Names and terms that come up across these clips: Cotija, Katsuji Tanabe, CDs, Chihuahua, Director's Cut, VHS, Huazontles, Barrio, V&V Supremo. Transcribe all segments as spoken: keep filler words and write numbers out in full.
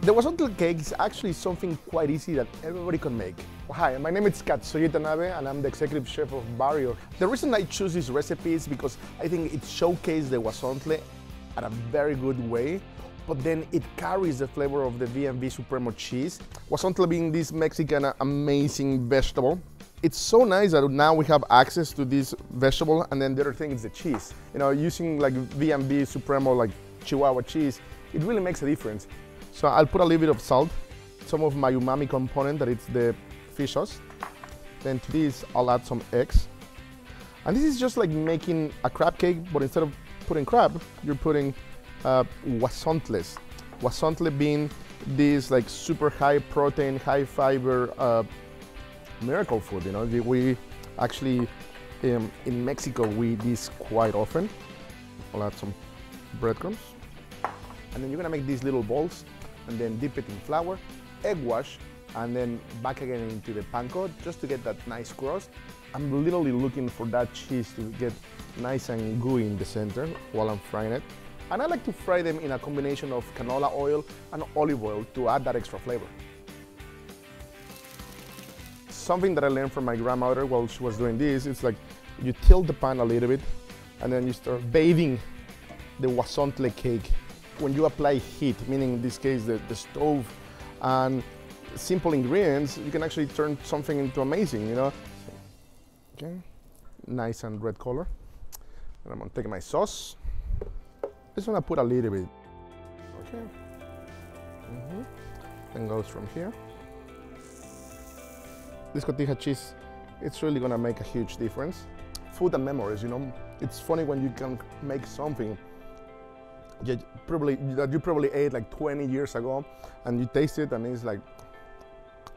The Huazontle cake is actually something quite easy that everybody can make. Hi, my name is Katsuji Tanabe and I'm the executive chef of Barrio. The reason I choose this recipe is because I think it showcases the Huazontle at a very good way, but then it carries the flavor of the V and V Supremo cheese. Huazontle being this Mexican amazing vegetable, it's so nice that now we have access to this vegetable, and then the other thing is the cheese. You know, using like V and V Supremo, like Chihuahua cheese, it really makes a difference. So I'll put a little bit of salt, some of my umami component, that it's the fish sauce. Then to this, I'll add some eggs. And this is just like making a crab cake, but instead of putting crab, you're putting uh, huazontles. Huazontle being this like super high protein, high fiber uh, miracle food. You know, we actually um, in Mexico we eat this quite often. I'll add some breadcrumbs, and then you're gonna make these little balls. And then dip it in flour, egg wash, and then back again into the panko just to get that nice crust. I'm literally looking for that cheese to get nice and gooey in the center while I'm frying it. And I like to fry them in a combination of canola oil and olive oil to add that extra flavor. Something that I learned from my grandmother while she was doing this, it's like you tilt the pan a little bit and then you start bathing the huazontle cake. When you apply heat, meaning in this case the, the stove and simple ingredients, you can actually turn something into amazing, you know. So, okay, nice and red color. And I'm gonna take my sauce. Just wanna put a little bit. Okay. Mm-hmm. Then goes from here. This cotija cheese, it's really gonna make a huge difference. Food and memories, you know. It's funny when you can make something Yeah, probably that you probably ate like twenty years ago, and you taste it and it's like,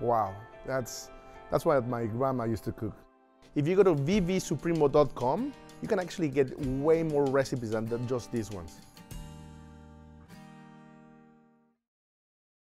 wow, that's that's what my grandma used to cook. If you go to v v supremo dot com, you can actually get way more recipes than just these ones.